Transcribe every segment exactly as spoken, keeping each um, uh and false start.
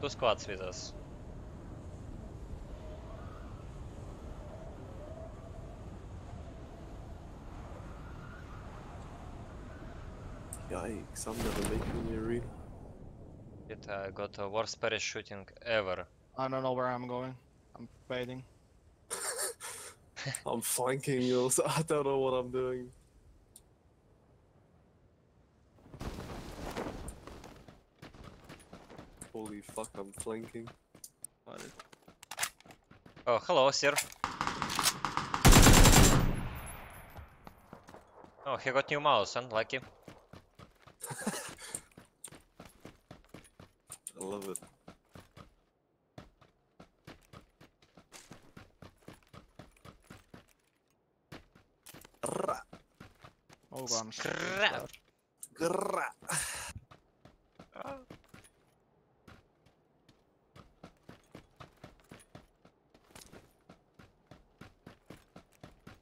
Two squads with us. Yikes, I'm never making the arena. It uh, got the worst parachute shooting ever. I don't know where I'm going. I'm waiting. I'm flanking you, so I don't know what I'm doing. Holy fuck, I'm flanking. Oh, hello, sir. Oh, he got new mouse, unlucky. I love it. Hold on. Grrrr. Grrrr.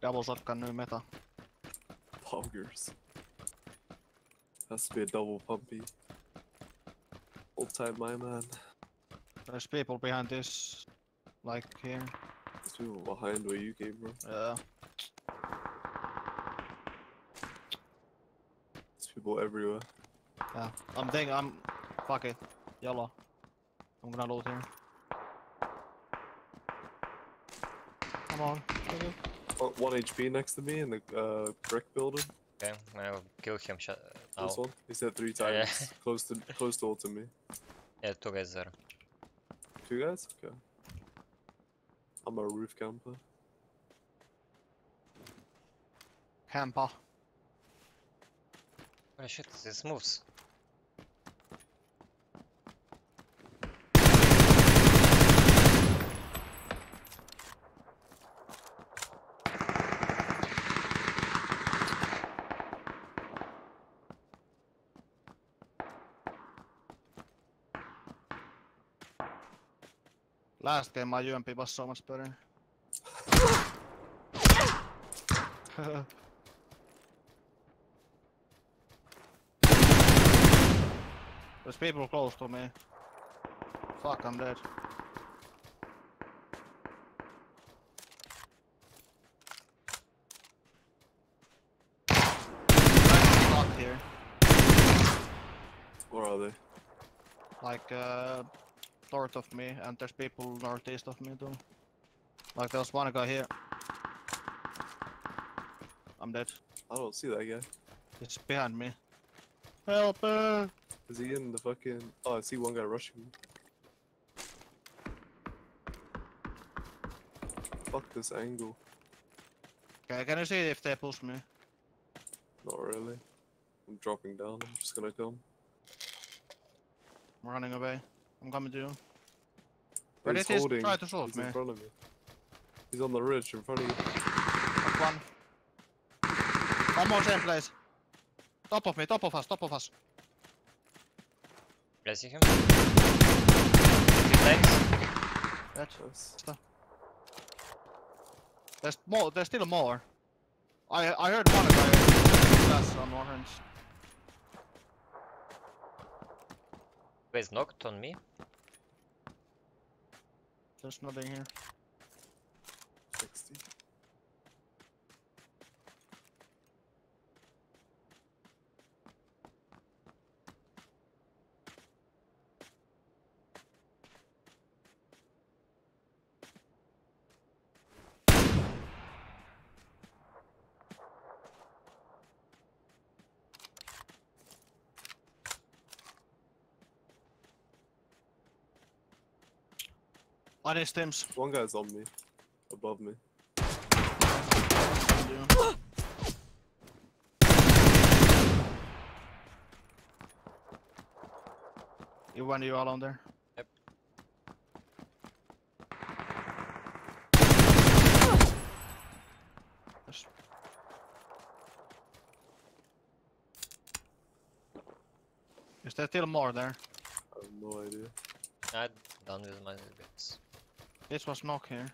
Double shotgun, new meta. Poggers. Has to be a double pumpy. Old time, my man. There's people behind this. Like here. There's people behind where you came from. Yeah. There's people everywhere. Yeah. I'm thinking, I'm. Fuck it. YOLO. I'm gonna loot here. Come on. Come on. One H P next to me in the uh, brick building. Okay, I'll kill him. Shut uh, this one? He said three times. Yeah. Close to close to all to me. Yeah, two guys there. Two guys? Okay. I'm a roof camper. Camper. Oh shit, this moves. Last game my U M P was so much better. There's people close to me. Fuck, I'm dead. I'm not here. Where are they? Like uh... north of me, and there's people northeast of me too. Like there's one guy here. I'm dead. I don't see that guy. It's behind me. Help! Her. Is he in the fucking... Oh, I see one guy rushing me. Fuck this angle. Okay, can you see if they push me? Not really. I'm dropping down, I'm just gonna come. I'm running away. I'm coming to you. But he's holding. Try to shoot me. In front of you. He's on the ridge in front of you. That's one. One more same place. Top of me, top of us, top of us. I see him. Thanks. There's more. There's still more. I I heard one guy. That's on orange. Guys knocked on me. There's nothing here. sixty. I need stems. One guy's on me. Above me. Yeah. You want you all on there? Yep. Yes. Is there still more there? I have no idea. I'm done with my bits. This was knock here.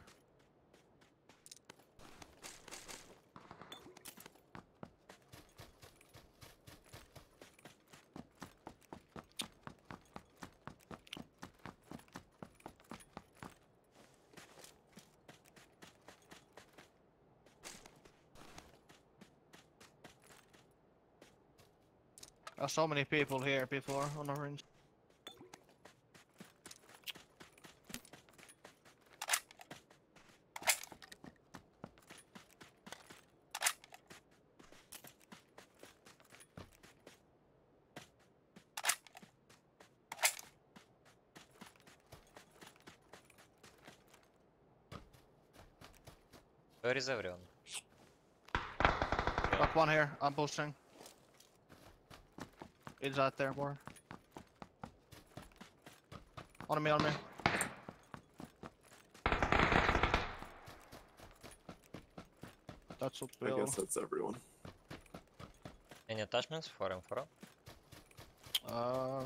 There's so many people here before on orange. Where is everyone? Got one here, I'm pushing. He's out there, boy. On me, on me. That's what I will. Guess that's everyone. Any attachments for him, for him? Uh...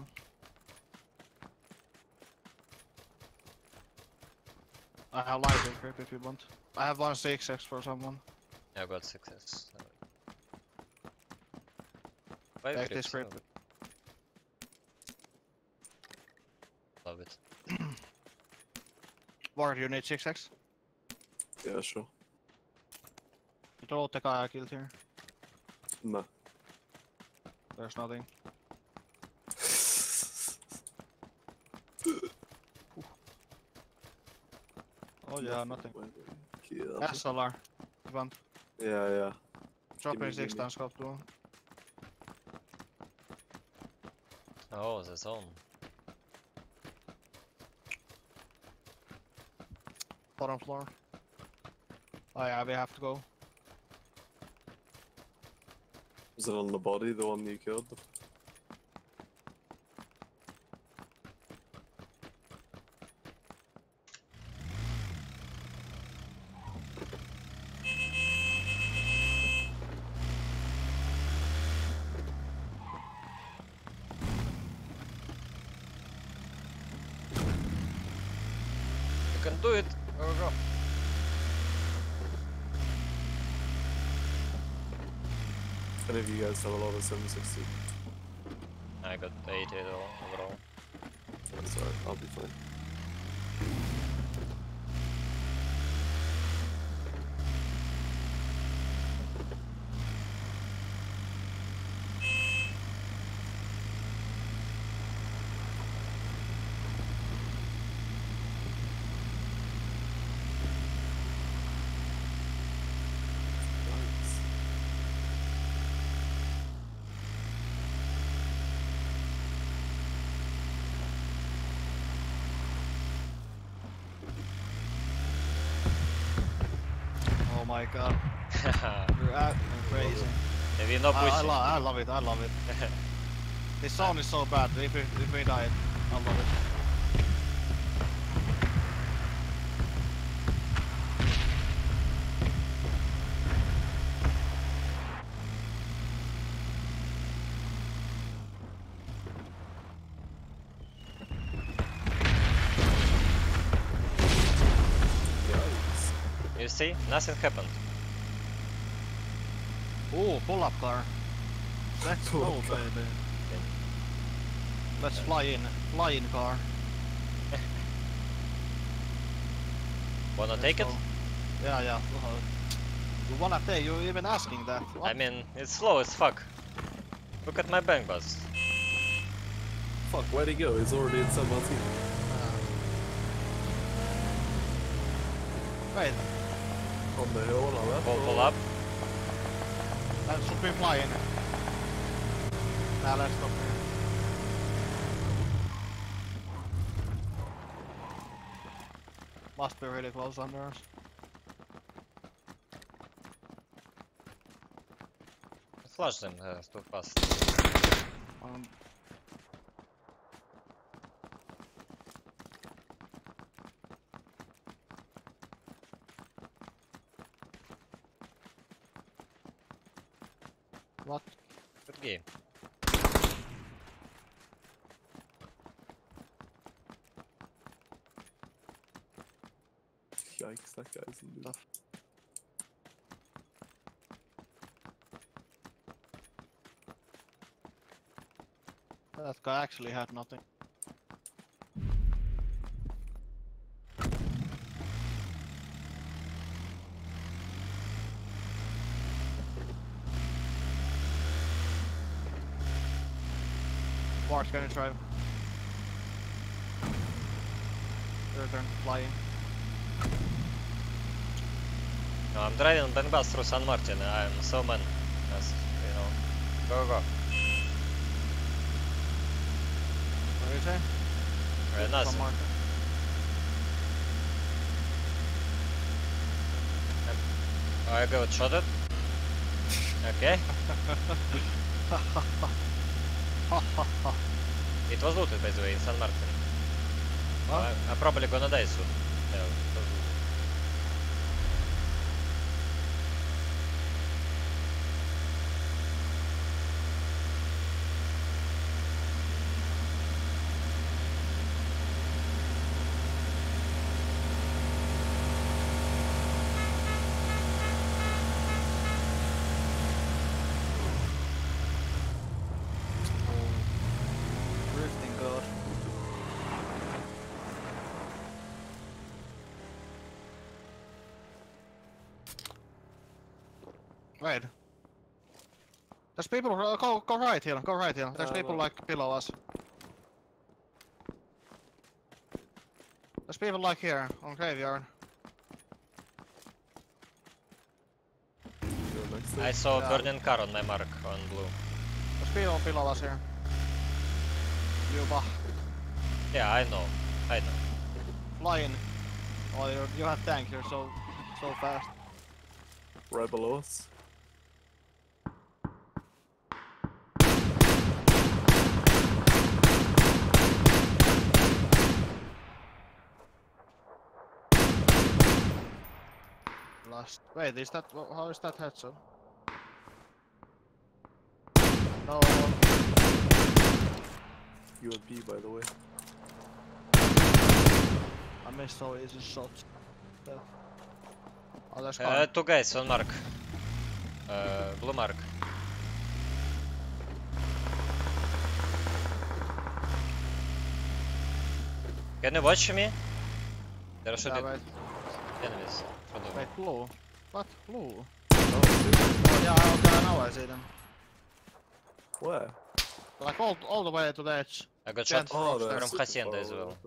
I have light and grip if you want. I have one six X for someone. Yeah, I got six X. Take this grip. Love it. Ward, you need six X? Yeah, sure. You told the guy I killed here? No. There's nothing. Oh yeah, nothing. S L R, you want? Yeah, yeah. Drop your six times scope too. Oh, that's on. Bottom floor. Oh yeah, we have to go. Is it on the body, the one you killed? You can do it! There we go. How of you guys have a lot of seven sixty? I got eighty overall. That's alright, I'll be fine. Oh my god. You're out crazy. If you're not pushing. I, I, lo I love it, I love it. This sound is so bad, if we, if we die, I love it. You see? Nothing happened. Oh, pull-up car. Let's go, baby. Okay. Let's fly in. Fly in car. Wanna Let's take go. It? Yeah, yeah. You wanna take? You're even asking that. What? I mean, it's slow as fuck. Look at my bank bus. Fuck, where'd he go? It's already in someone's team. Wait. On the hill, on the left. Pull, pull up. That should be flying. Now nah, let's stop here. Must be really close under us. Flash them, uh, too fast. Um. What? Good game. Yikes, that guy's in the... That guy actually had nothing. Mark's gonna try. Your turn, flying. No, I'm driving bank bus through San Martin. I'm so man. That's, you know. Go, go. What did you say? Very nice. San Martin. I got shot at. Okay. It was looted, by the way, in San Martin. Huh? I, I'm probably gonna die soon. Yeah, right. There's people, uh, go, go right here, go right here. There's uh, people well. like below us. There's people like here, on graveyard. I saw yeah. burning car on my mark, on blue. There's people below us here. Yuba. Yeah, I know, I know. Flying. Oh, you're, you have tank, you're so, so fast. Right below us. Wait, is that how is that headshot? No. U A P, by the way. I missed all easy shots. Oh, there's uh, two guys on mark. Uh, blue mark. Can you watch me? There are shooting enemies. Wait, blue? What? Blue? Oh yeah, okay, now I see them. Where? Like all, all the way to the edge. I got shot oh, from Hacienda as well.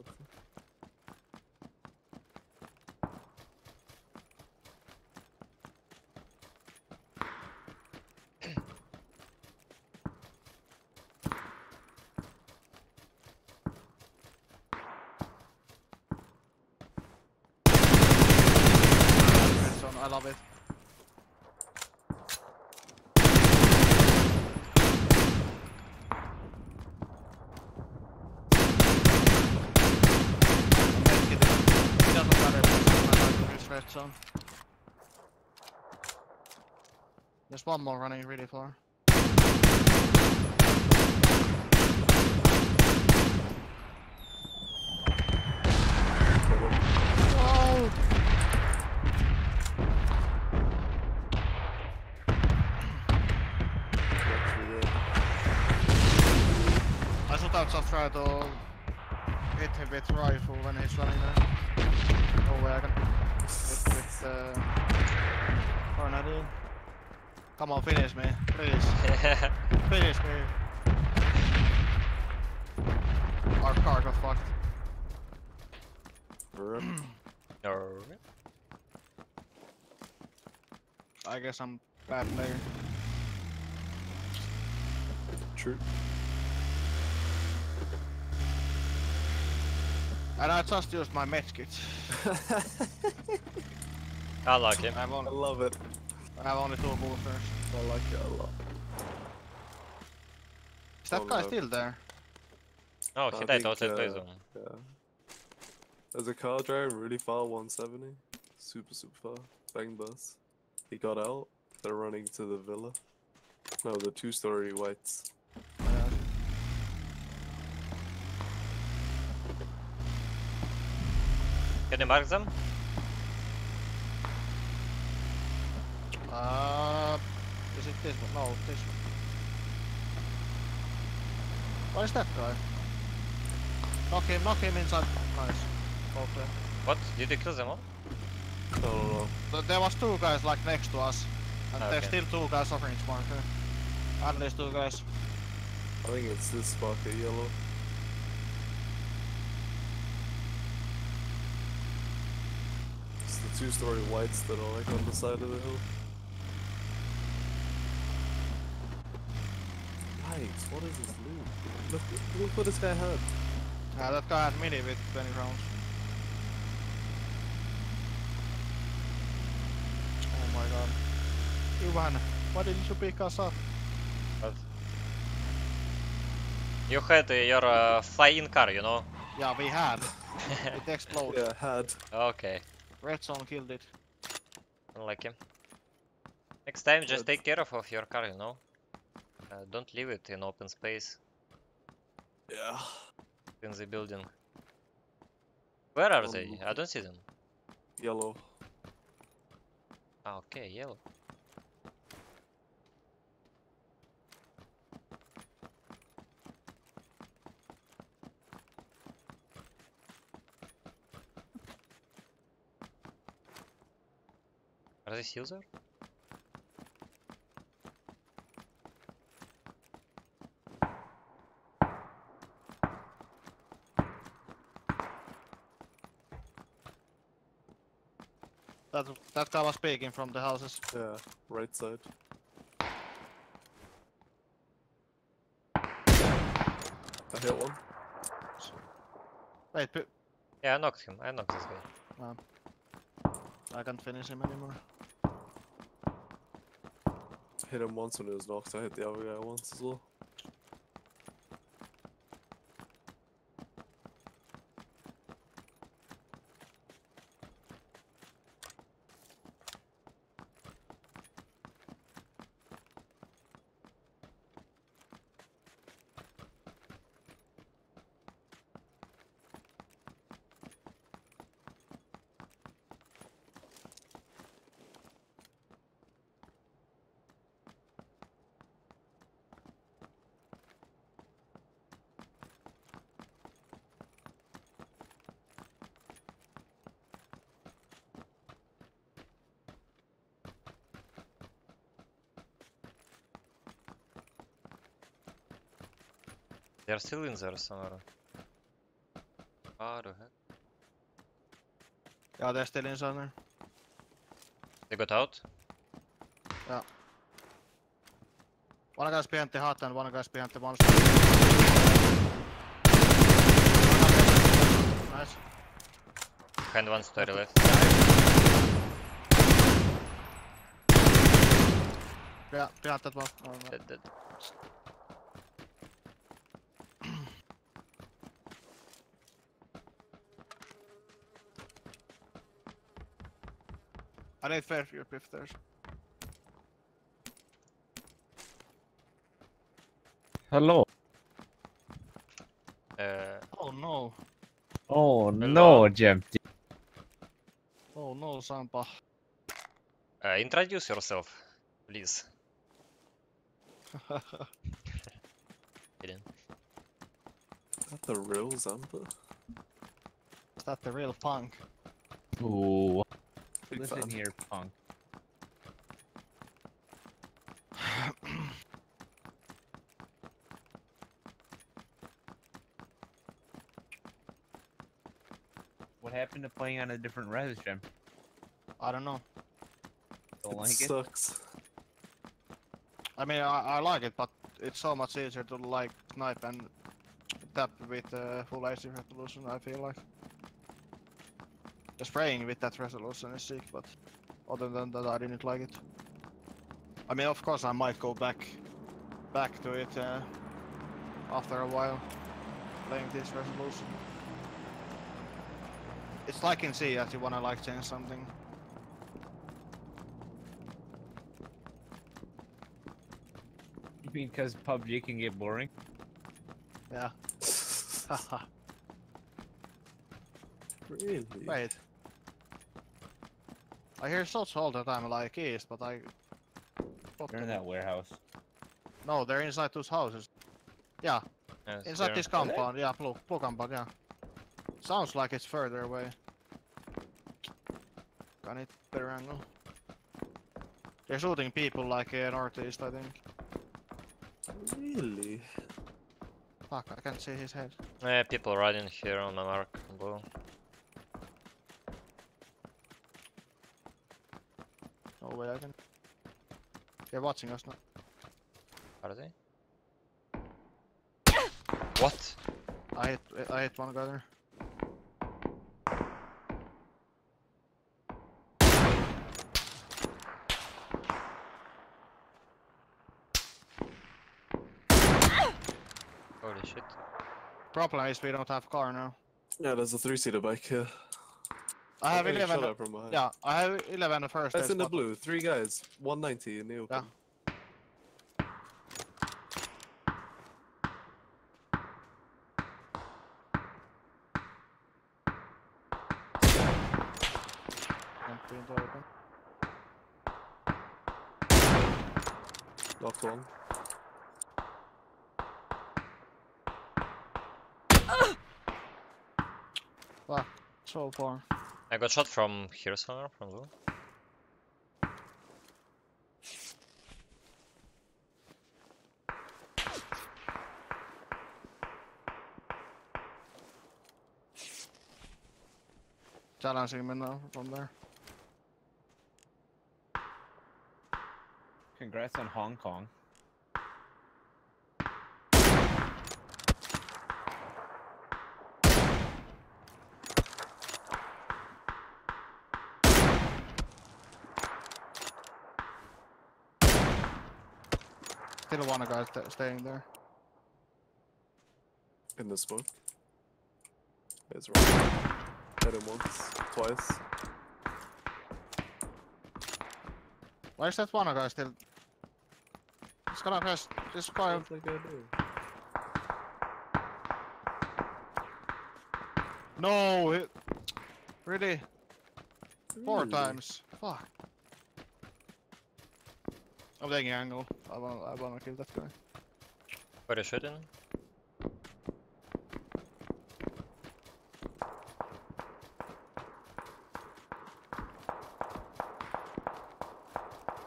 I love it. It doesn't matter if it's red zone. There's one more running really far. I'll try to hit him with rifle when he's running there. No way I can hit with uh, tornado. Come on, finish me, please. Finish me. Our car got fucked. No. I guess I'm bad player. True. And I just used my medkit. I like it. Only, I love it. I have only two boosters. I like it a lot. Is that oh, guy no. still there? Oh, he died outside the zone. Yeah. There's a car driving really far, one seventy. Super, super far. Bang bus. He got out. They're running to the villa. No, the two-story whites. Can you mark them? Uh, is it this one? No, this one. What is that guy? Knock him, knock him inside. Nice. Okay. What? Did you kill them all? No, no, there was two guys like next to us. And okay. There's still two guys orange marker. And there's two guys. I think it's this spot, the yellow. It's the two-story lights that are like on the side of the hill. Yikes, what is this loot? Look, look what this guy had. Uh, that guy had mini with twenty rounds. Oh my god. Ivan, why didn't you pick us up? What? You had uh, your uh, fly-in car, you know? Yeah, we had. It exploded. Yeah, had. Okay. Red zone killed it. Unlucky. Next time, just take care of, of your car, you know? Uh, don't leave it in open space. Yeah. In the building. Where are they? I don't see them. Yellow. Okay, yellow. Are they still there? That, that guy was peeking from the houses. Yeah, right side. I hit one. Wait, yeah, I knocked him. I knocked this guy. Um, I can't finish him anymore. Hit him once when he was knocked, I hit the other guy once as well. They're still in there somewhere. Far ahead. Yeah, they're still in there. They got out? Yeah. One guy's behind the hut and one guy's behind the monster. Nice. Behind one story left. Yeah, behind that one. Oh, no. Dead, dead. I need fair for your pifters. Hello. Uh, oh no. Oh hello. No, Jempty. Oh no, Sampa. Uh, introduce yourself, please. Is that the real Sampa? Is that the real punk? Ooh. Listen fun. Here, punk. What happened to playing on a different res, Jim? I don't know. Don't it like sucks. It? Sucks. I mean, I, I like it, but it's so much easier to like snipe and tap with uh, full A C resolution, I feel like. The spraying with that resolution is sick, but other than that I didn't like it. I mean, of course I might go back back to it uh, after a while, playing this resolution. It's like in C that you wanna like change something. You mean because P U B G can get boring? Yeah. Really? Wait. I hear shots all the time, like east, but I. What they're in that warehouse. No, they're inside those houses. Yeah. Yes, inside this compound, yeah, blue, blue compound, yeah. Sounds like it's further away. Can it better angle? They're shooting people like uh, northeast, I think. Really? Fuck, I can't see his head. Yeah, people riding here on my mark, blue. No way I can... They're watching us now. Are they? What? I hit, I hit one guy there. Holy shit. Problem is we don't have car now. Yeah, there's a three-seater bike here. I have eleven. Shot from behind. Yeah, I have eleven the first. That's in the blue. Three guys, one ninety in the open. Yeah. Lock one. Fuck, so far. I got shot from here somewhere, from blue. Challenging me now from there. Congrats on Hong Kong. Still one guy st staying there. In the smoke. There's one. Hit him once, twice. Where's that one guy still? He's gonna press this guy. What did I do? No, it... Really? Four Ooh. times. Fuck. I'm taking angle. I wanna, I wanna kill that guy. Where is shooting?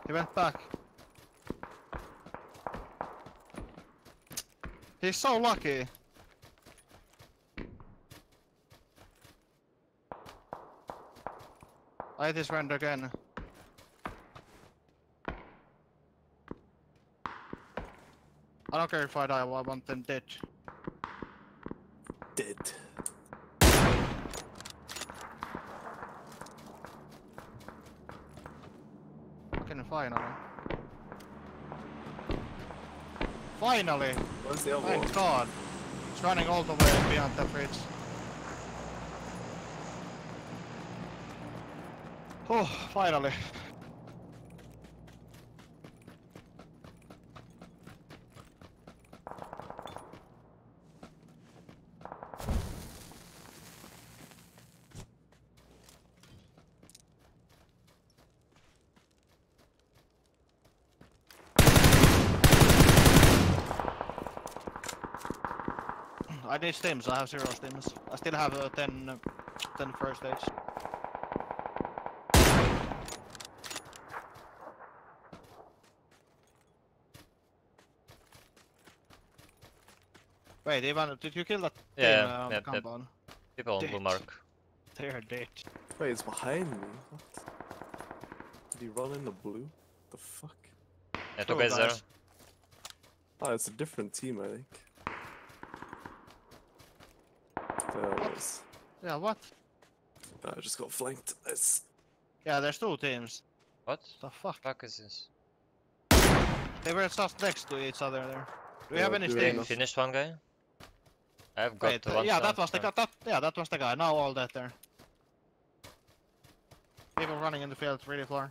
He went back. He's so lucky. I hit his render again. I don't care if I die, I want them dead. Dead. Fucking finally. Finally! Where's the other one? Thank God. It's running all the way beyond the bridge. Oh, finally. I need stims, I have zero stims. I still have uh, ten, ten first aids. Wait, Ivan, did you kill that? Yeah, team, uh, yeah, come on. People on blue mark. They're dead. Wait, it's behind me. What? Did he run in the blue? The fuck? Yeah, two guys there. Oh, it's a different team, I think. What? Yeah, what? I just got flanked. It's... Yeah, there's two teams. What the fuck? Fuck is this? They were just next to each other there. Do we yeah, have any stims? They finished one guy? I've got Wait, one. Yeah, that was the guy. That, yeah, that was the guy. Now all that there. People running in the field, really far.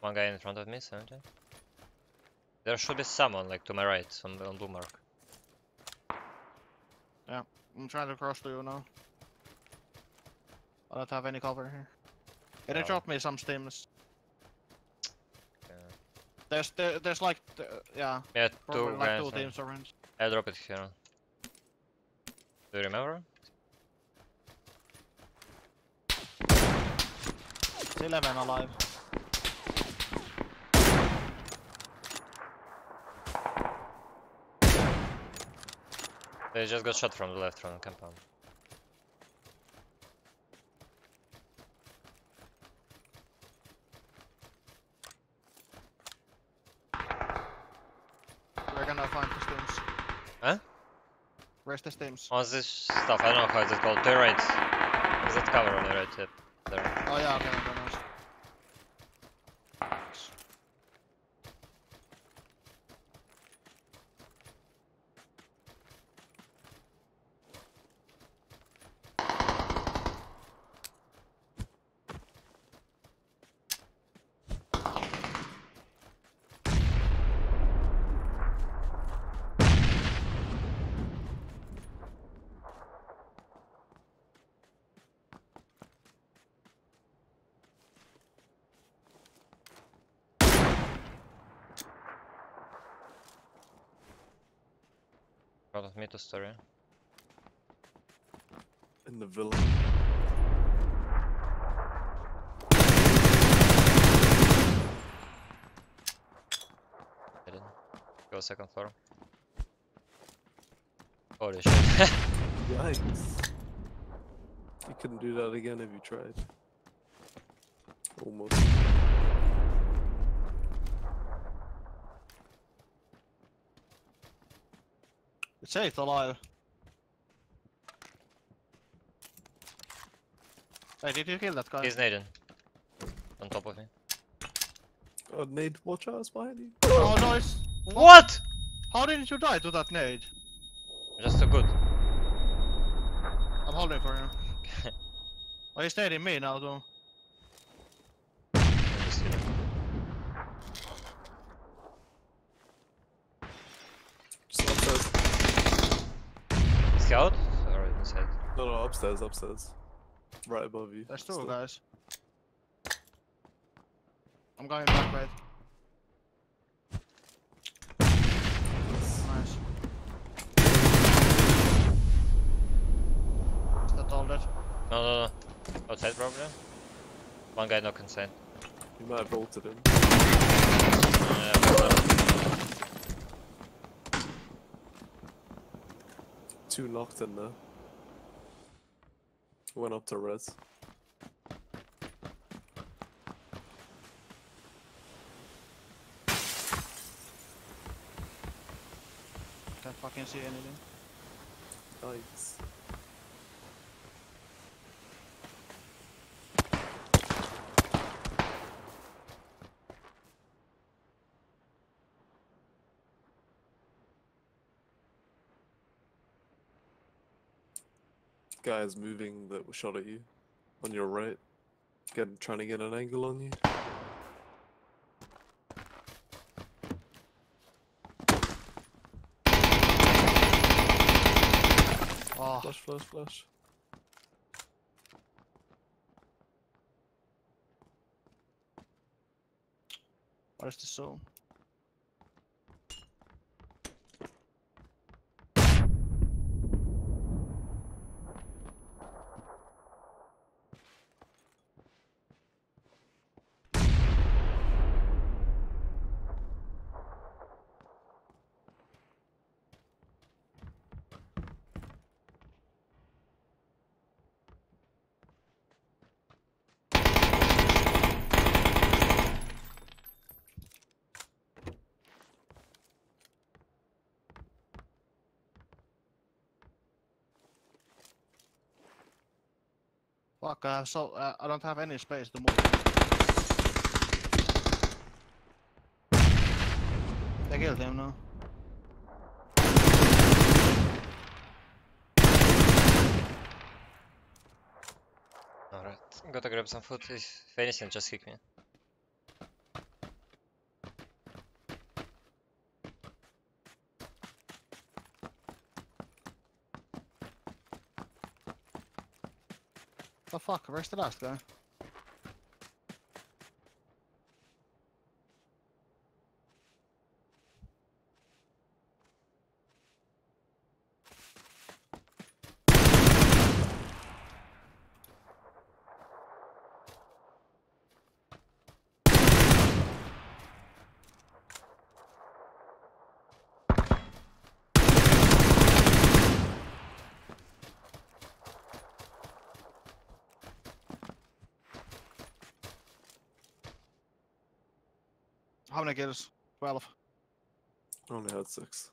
One guy in front of me, seventy. There should be someone like to my right on, on blue mark. Yeah. I'm trying to cross to you now. I don't have any cover here. Can no. you drop me some stims? Yeah. There's there, there's like th yeah. Yeah, two like guys. Two teams around. I drop it here. Do you remember? It's eleven alive. They just got shot from the left, from the compound. We're gonna find the stems. Huh? Where's the stems? Oh, this stuff, I don't know how it's called. To the right. Is that cover on the right tip? There. Oh yeah, okay, okay, nice. Me to story in the villa. Go second floor. Holy shit! Yikes! You couldn't do that again if you tried. Almost. Safe alive. Hey, did you kill that guy? He's nading. On top of me. Oh, nade, watch out, it's behind you. Oh, nice. What? What? How did you die to that nade? Just so good. I'm holding for you. Oh, he's nading me now, though. Out or inside? No, no, upstairs, upstairs. Right above you. There's two guys. I'm going back right. Nice. Is that all dead? No, no, no. Outside probably. One guy knocked inside. You might have bolted him. Uh, Two knocked in there. Went up to res. Can't fucking see anything. Nice. Guys moving that was shot at you on your right, get, trying to get an angle on you. Oh. Flash, flash, flash. Where's the soul? Fuck, I have so uh, I don't have any space to move. They killed him now. Alright, gotta grab some food. If anything, just kick me. Oh fuck, where's the last guy? How many kills? twelve. I only had six.